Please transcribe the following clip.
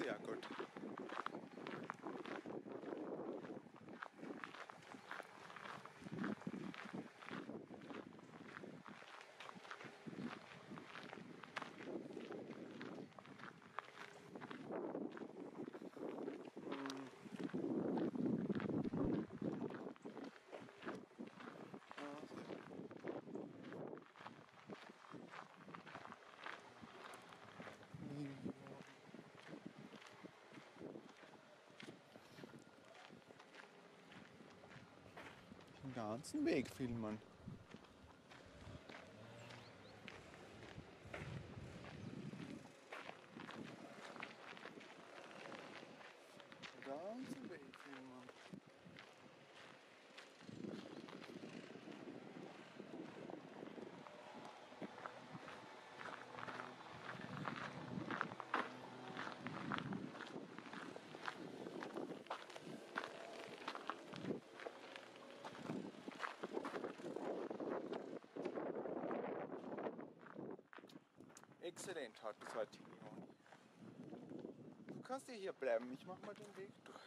Sehr gut. Den ganzen Weg filmen. Den ganzen Weg filmen. Exzellent, hat das heute. Du kannst ja hier bleiben, ich mach mal den Weg durch.